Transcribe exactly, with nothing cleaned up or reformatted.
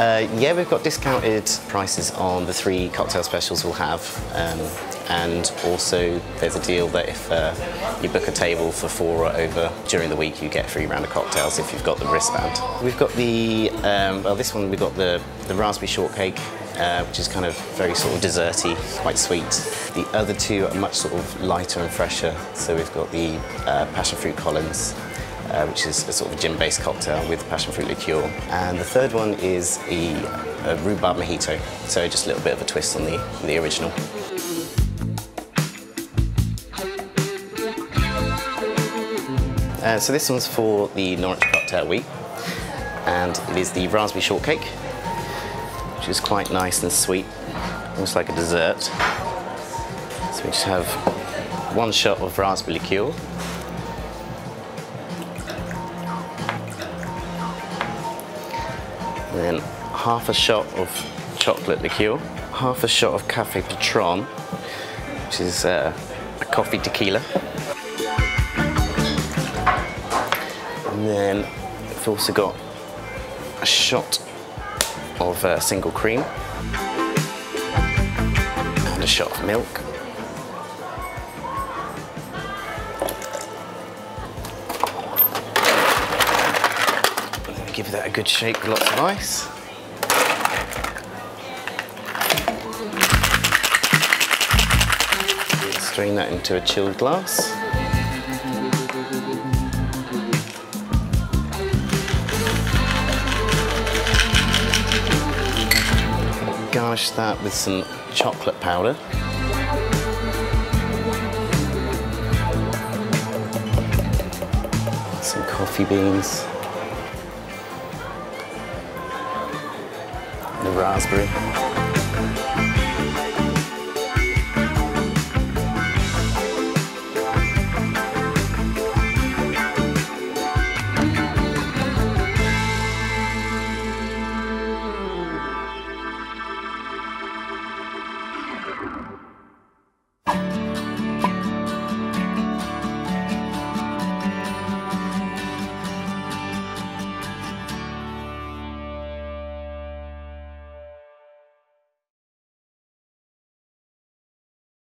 Uh, yeah, we've got discounted prices on the three cocktail specials we'll have, um, and also there's a deal that if uh, you book a table for four or over during the week, you get a free round of cocktails if you've got the wristband. We've got the, um, well this one we've got the, the raspberry shortcake, Uh, which is kind of very sort of desserty, quite sweet. The other two are much sort of lighter and fresher. So we've got the uh, passion fruit Collins, uh, which is a sort of gin-based cocktail with passion fruit liqueur. And the third one is a, a rhubarb mojito. So just a little bit of a twist on the, the original. Uh, so this one's for the Norwich Cocktail Week, and it is the raspberry shortcake, which is quite nice and sweet, almost like a dessert. So we just have one shot of raspberry liqueur. And then half a shot of chocolate liqueur. Half a shot of Café Patron, which is uh, a coffee tequila. And then we've also got a shot of uh, single cream, and a shot of milk. Give that a good shake with lots of ice. Strain that into a chilled glass. Garnish that with some chocolate powder. Some coffee beans. The raspberry.